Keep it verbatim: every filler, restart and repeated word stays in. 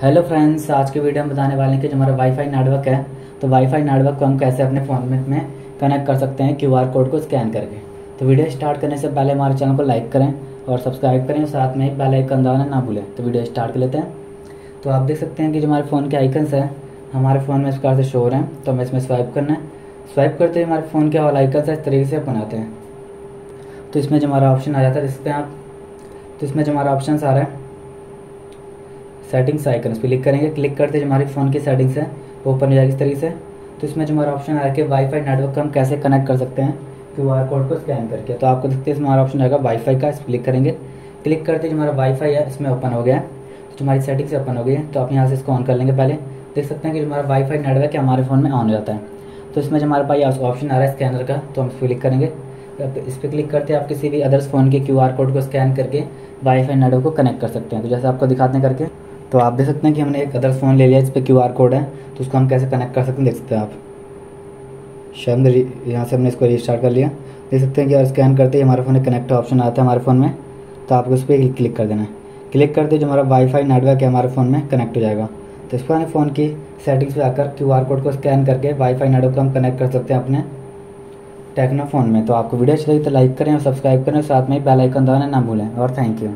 Hello friends, आज के video में बताने वाले हैं कि जो हमारा वाईफाई नेटवर्क है तो वाईफाई नेटवर्क को हम कैसे अपने फ़ोन में कनेक्ट कर सकते हैं क्यूआर कोड को स्कैन करके। तो वीडियो स्टार्ट करने से पहले हमारे चैनल को लाइक करें और सब्सक्राइब करें, साथ में ही बेल आइकन दबाना ना भूलें। तो वीडियो स्टार्ट कर लेते हैं। तो आप देख सकते हैं कि जो हमारे फ़ोन के आइकन्स हैं हमारे फ़ोन में इस प्रकार से शो हो रहे हैं, तो हमें इसमें स्वाइप करना है। स्वाइप करते हुए हमारे फ़ोन के ऑल आइकन्स इस तरीके से बनाते हैं, तो इसमें जो हमारा ऑप्शन आ जाता है, देख सकते हैं आप। तो इसमें जो हमारा ऑप्शन आ रहा है सेटिंग्स आइकन, उस पर क्लिक करेंगे। क्लिक करते जो हमारे फ़ोन की सेटिंग्स है वो ओपन हो जाएगी इस तरीके से। तो इसमें जो हमारा ऑप्शन आया कि वाईफाई नेटवर्क को हम कैसे कनेक्ट कर सकते हैं क्यू आर कोड को स्कैन करके। तो आपको देखते हैं इसमें हमारा ऑप्शन आएगा वाईफाई का, इस पर क्लिक करेंगे। क्लिक करते जो हमारा वाईफाई है इसमें ओपन हो गया है, तो हमारी सेटिंग्स ओपन हो गई है। तो आप यहाँ से इसको ऑन कर लेंगे। पहले देख सकते हैं कि हमारा वाईफाई नेटवर्क हमारे फ़ोन में ऑन हो जाता है। तो इसमें जो हमारे पास ऑप्शन आ रहा है स्कैनर का, तो हम इस पर क्लिक करेंगे। इस पर क्लिक करते आप किसी भी अदर्स फ़ोन के क्यू आर कोड को स्कैन करके वाईफाई नेटवर्क को कनेक्ट कर सकते हैं। तो जैसे आपको दिखाते हैं करके, तो आप देख सकते हैं कि हमने एक अदर फ़ोन ले लिया, इस पर क्यू आर कोड है, तो उसको हम कैसे कनेक्ट कर सकते हैं देख सकते हैं आप। शायद यहाँ से हमने इसको रिस्टार्ट कर लिया, देख सकते हैं कि और स्कैन करते ही हमारे फ़ोन में कनेक्ट ऑप्शन आता है हमारे फ़ोन में, तो आपको उस पर क्लिक कर देना है। क्लिक करते जो हमारा वाईफाई नेटवर्क है हमारे फ़ोन में कनेक्ट हो जाएगा। तो इसको हमें फ़ोन की सेटिंग्स पर आकर क्यू आर कोड को स्कैन करके वाईफाई नेटवर्क को हम कनेक्ट कर सकते हैं अपने टेक्नो फ़ोन में। तो आपको वीडियो अच्छी लगी तो लाइक करें और सब्सक्राइब करें, साथ में ही बेल आइकन दबाना ना भूलें। और थैंक यू।